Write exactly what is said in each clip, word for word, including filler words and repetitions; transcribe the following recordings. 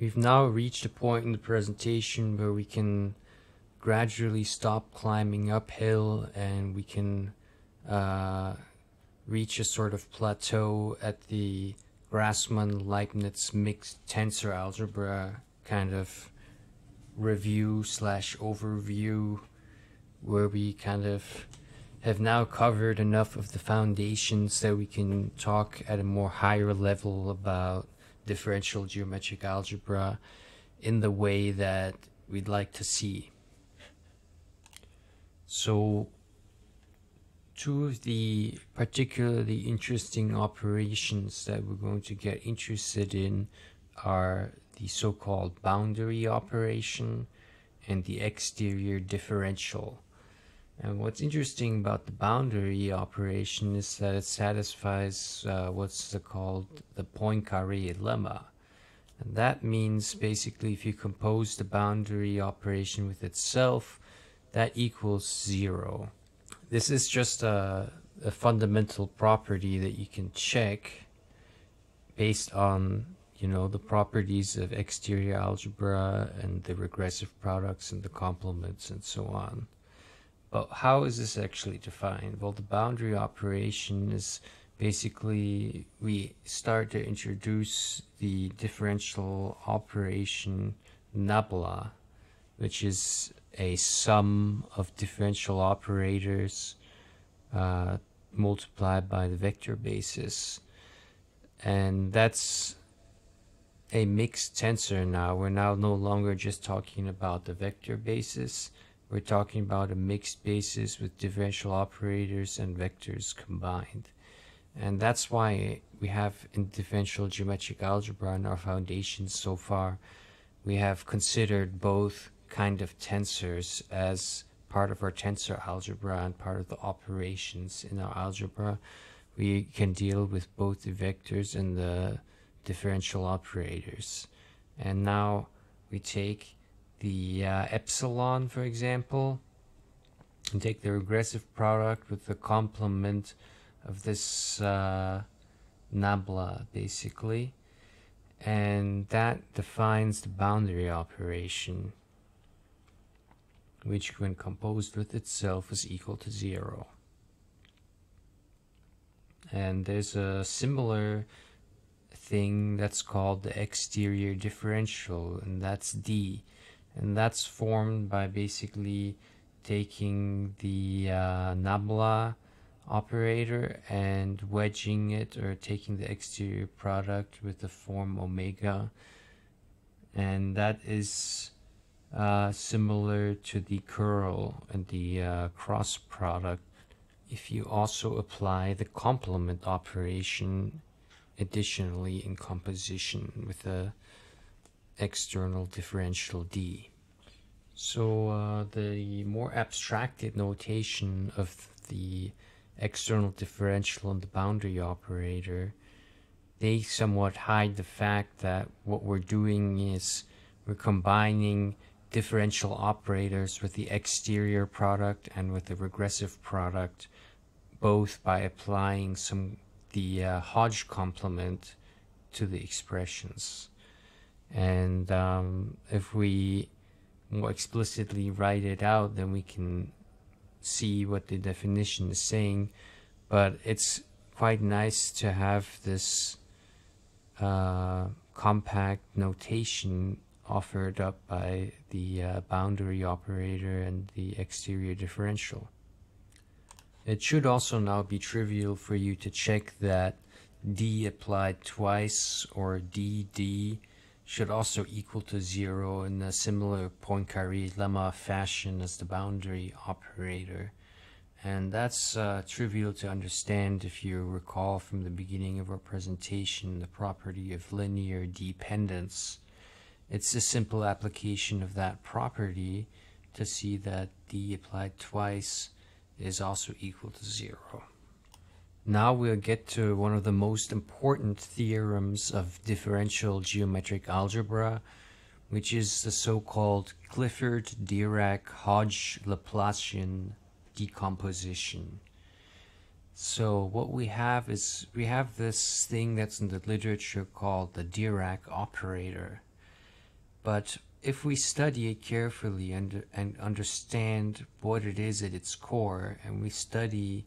We've now reached a point in the presentation where we can gradually stop climbing uphill, and we can uh, reach a sort of plateau at the Grassmann-Leibniz mixed tensor algebra kind of review slash overview, where we kind of have now covered enough of the foundations that we can talk at a more higher level about differential geometric algebra in the way that we'd like to see. So two of the particularly interesting operations that we're going to get interested in are the so-called boundary operation and the exterior differential. And what's interesting about the boundary operation is that it satisfies uh, what's called the Poincaré Lemma. And that means basically if you compose the boundary operation with itself, that equals zero. This is just a, a fundamental property that you can check based on, you know, the properties of exterior algebra and the regressive products and the complements and so on. But how is this actually defined? Well, the boundary operation is basically we start to introduce the differential operation nabla, which is a sum of differential operators uh, multiplied by the vector basis. And that's a mixed tensor now. We're now no longer just talking about the vector basis. We're talking about a mixed basis with differential operators and vectors combined. And that's why we have in differential geometric algebra in our foundations so far, we have considered both kind of tensors as part of our tensor algebra and part of the operations in our algebra. We can deal with both the vectors and the differential operators. And now we take the uh, epsilon, for example, and take the regressive product with the complement of this uh, nabla, basically, and that defines the boundary operation, which when composed with itself is equal to zero. And there's a similar thing that's called the exterior differential, and that's D. And that's formed by basically taking the uh, nabla operator and wedging it, or taking the exterior product with the form omega. And that is uh, similar to the curl and the uh, cross product if you also apply the complement operation additionally in composition with the external differential D. So uh, the more abstracted notation of the external differential and the boundary operator, they somewhat hide the fact that what we're doing is we're combining differential operators with the exterior product and with the regressive product, both by applying some the uh, Hodge complement to the expressions. And um, if we more explicitly write it out, then we can see what the definition is saying. But it's quite nice to have this uh, compact notation offered up by the uh, boundary operator and the exterior differential. It should also now be trivial for you to check that D applied twice, or D D, should also equal to zero in a similar Poincaré lemma fashion as the boundary operator. And that's uh, trivial to understand if you recall from the beginning of our presentation the property of linear dependence. It's a simple application of that property to see that D applied twice is also equal to zero. Now we'll get to one of the most important theorems of differential geometric algebra, which is the so-called Clifford-Dirac-Hodge-Laplacian decomposition. So what we have is we have this thing that's in the literature called the Dirac operator. But if we study it carefully and, and understand what it is at its core, and we study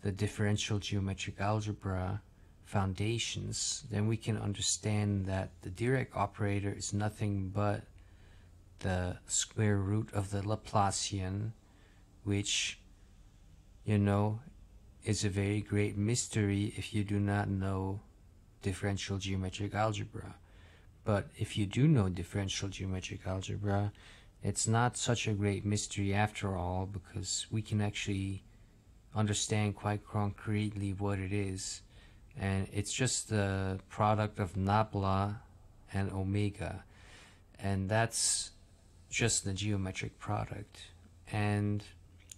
the differential geometric algebra foundations, then we can understand that the Dirac operator is nothing but the square root of the Laplacian, which, you know, is a very great mystery if you do not know differential geometric algebra. But if you do know differential geometric algebra, it's not such a great mystery after all, because we can actually understand quite concretely what it is. And it's just the product of nabla and omega, and that's just the geometric product. And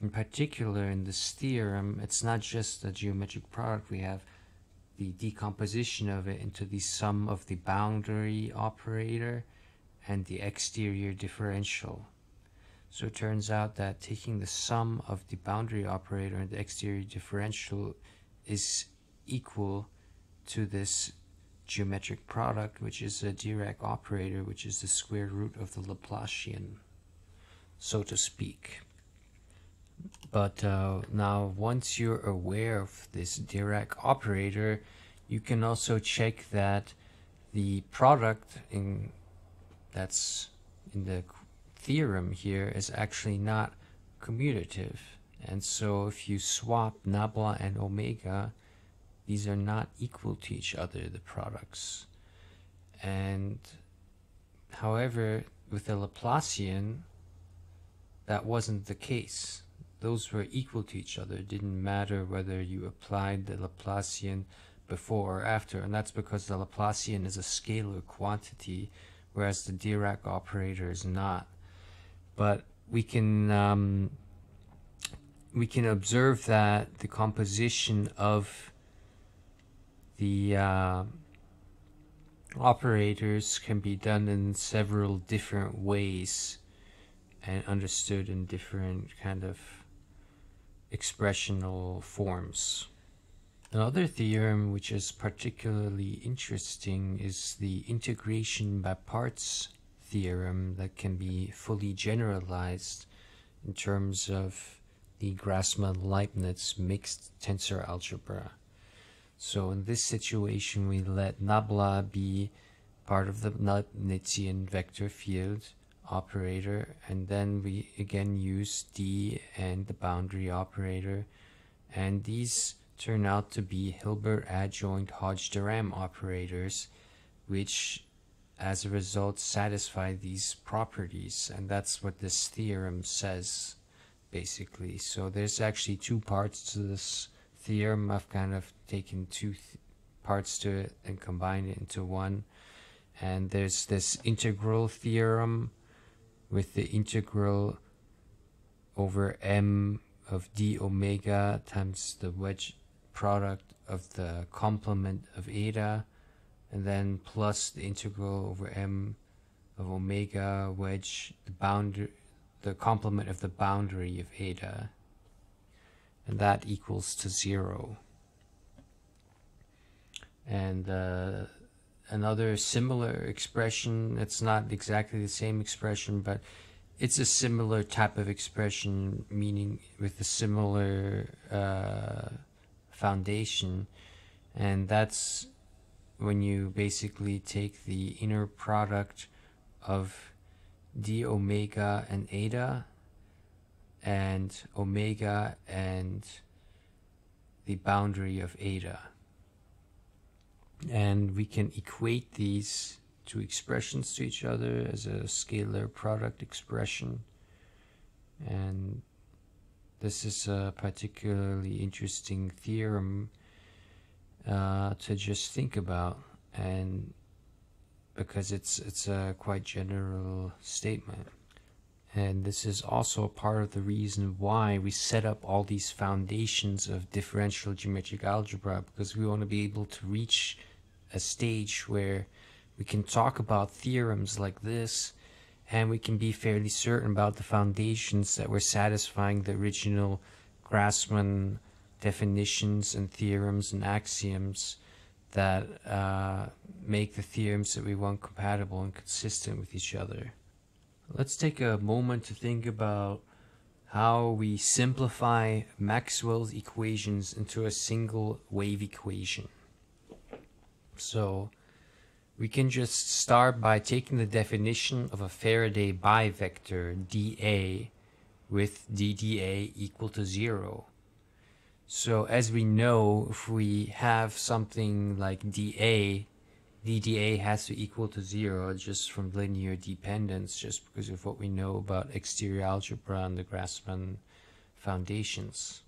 in particular, in this theorem, it's not just the geometric product. We have the decomposition of it into the sum of the boundary operator and the exterior differential. So it turns out that taking the sum of the boundary operator and the exterior differential is equal to this geometric product, which is a Dirac operator, which is the square root of the Laplacian, so to speak. But uh, now, once you're aware of this Dirac operator, you can also check that the product in that's in the theorem here is actually not commutative. And so if you swap nabla and omega, these are not equal to each other, the products. And however, with the Laplacian, that wasn't the case. Those were equal to each other. It didn't matter whether you applied the Laplacian before or after, and that's because the Laplacian is a scalar quantity, whereas the Dirac operator is not. But we can um, we can observe that the composition of the uh, operators can be done in several different ways and understood in different kind of expressional forms. Another theorem which is particularly interesting is the integration by parts theorem that can be fully generalized in terms of the Grassmann-Leibniz mixed tensor algebra. So in this situation, we let nabla be part of the Leibnizian vector field operator, and then we again use D and the boundary operator, and these turn out to be Hilbert adjoint Hodge-Durham operators, which as a result satisfy these properties, and that's what this theorem says basically. So there's actually two parts to this theorem. I've kind of taken two th parts to it and combined it into one. And there's this integral theorem with the integral over m of d omega times the wedge product of the complement of eta, and then plus the integral over m of omega wedge the boundary, the complement of the boundary of eta, and that equals to zero. And uh, another similar expression, it's not exactly the same expression, but it's a similar type of expression, meaning with a similar uh, foundation, and that's when you basically take the inner product of d omega and eta, and omega and the boundary of eta. And we can equate these two expressions to each other as a scalar product expression. And this is a particularly interesting theorem uh, to just think about, and because it's, it's a quite general statement. And this is also part of the reason why we set up all these foundations of differential geometric algebra, because we want to be able to reach a stage where we can talk about theorems like this, and we can be fairly certain about the foundations that were satisfying the original Grassmann definitions and theorems and axioms that uh, make the theorems that we want compatible and consistent with each other. Let's take a moment to think about how we simplify Maxwell's equations into a single wave equation. So we can just start by taking the definition of a Faraday bivector dA with ddA equal to zero. So as we know, if we have something like dA, ddA has to equal to zero just from linear dependence, just because of what we know about exterior algebra and the Grassmann foundations.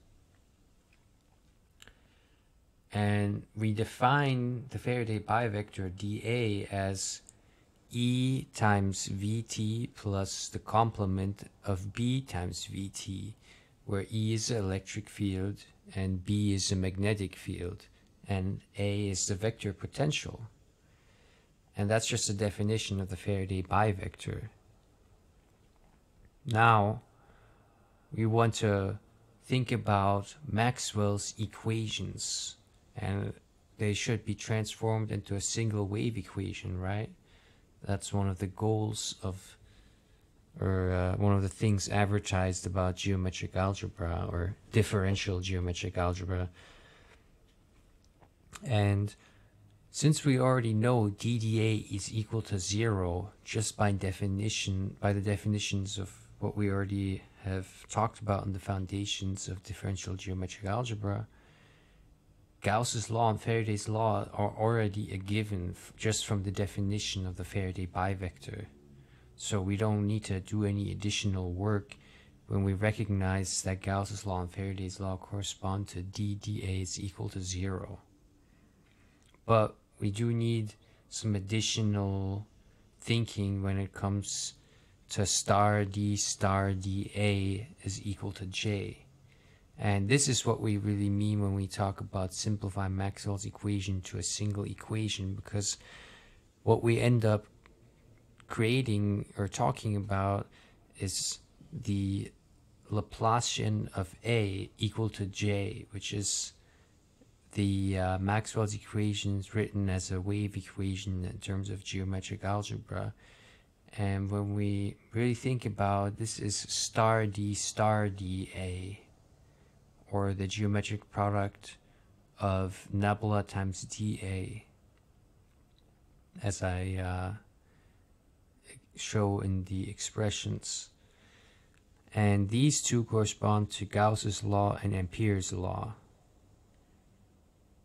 And we define the Faraday bivector dA as E times vt plus the complement of B times vt, where E is the electric field and B is the magnetic field and A is the vector potential. And that's just a definition of the Faraday bivector. Now we want to think about Maxwell's equations, and they should be transformed into a single wave equation, right? That's one of the goals of, or uh, one of the things advertised about geometric algebra or differential geometric algebra. And since we already know ddA is equal to zero just by definition, by the definitions of what we already have talked about in the foundations of differential geometric algebra, Gauss's law and Faraday's law are already a given just from the definition of the Faraday bivector. So we don't need to do any additional work when we recognize that Gauss's law and Faraday's law correspond to ddA is equal to zero. But we do need some additional thinking when it comes to star d star dA is equal to J. And this is what we really mean when we talk about simplifying Maxwell's equation to a single equation, because what we end up creating or talking about is the Laplacian of A equal to J, which is the uh, Maxwell's equations written as a wave equation in terms of geometric algebra. And when we really think about it, this is star d star dA, or the geometric product of nebula times dA, as I uh, show in the expressions. And these two correspond to Gauss's law and Ampere's law.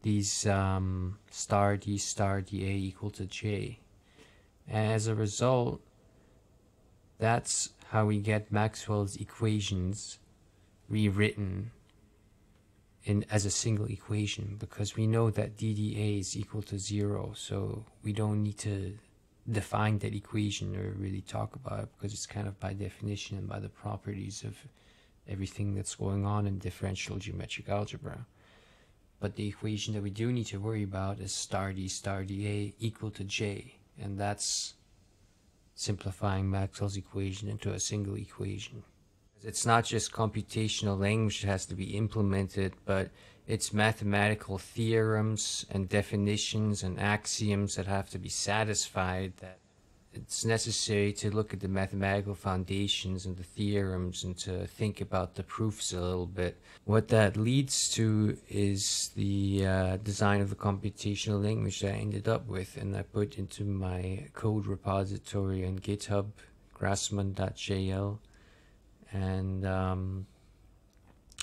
These um, star d star dA equal to J. And as a result, that's how we get Maxwell's equations rewritten in as a single equation, because we know that ddA is equal to zero, so we don't need to define that equation or really talk about it, because it's kind of by definition and by the properties of everything that's going on in differential geometric algebra. But the equation that we do need to worry about is star d star dA equal to J, and that's simplifying Maxwell's equation into a single equation. It's not just computational language that has to be implemented, but it's mathematical theorems and definitions and axioms that have to be satisfied, that it's necessary to look at the mathematical foundations and the theorems and to think about the proofs a little bit. What that leads to is the uh, design of the computational language that I ended up with, and I put into my code repository on GitHub, Grassmann dot J L, and um,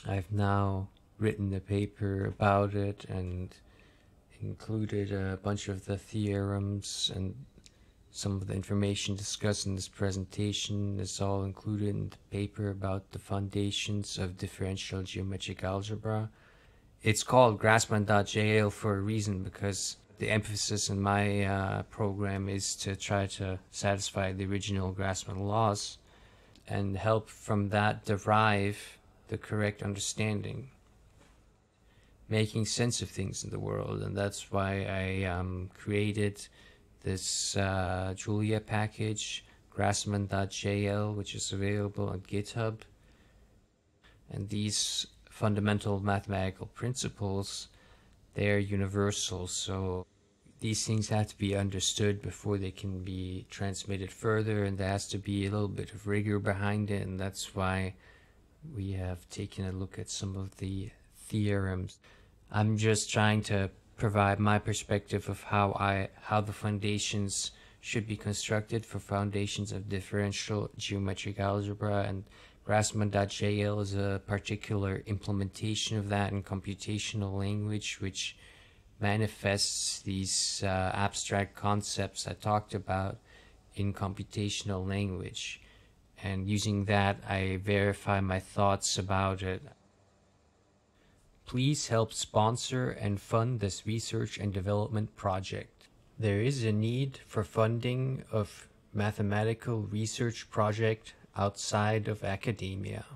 I've now written a paper about it and included a bunch of the theorems, and some of the information discussed in this presentation is all included in the paper about the foundations of differential geometric algebra. It's called Grassmann dot J L for a reason, because the emphasis in my uh, program is to try to satisfy the original Grassmann laws and help from that derive the correct understanding, making sense of things in the world. And that's why I um, created this uh, Julia package, Grassmann dot J L, which is available on GitHub. And these fundamental mathematical principles they're universal, so these things have to be understood before they can be transmitted further, and there has to be a little bit of rigor behind it, and that's why we have taken a look at some of the theorems. I'm just trying to provide my perspective of how I how the foundations should be constructed for foundations of differential geometric algebra, and Grassmann dot J L is a particular implementation of that in computational language, which manifests these uh, abstract concepts I talked about in computational language. And using that, I verify my thoughts about it. Please help sponsor and fund this research and development project. There is a need for funding of mathematical research project outside of academia.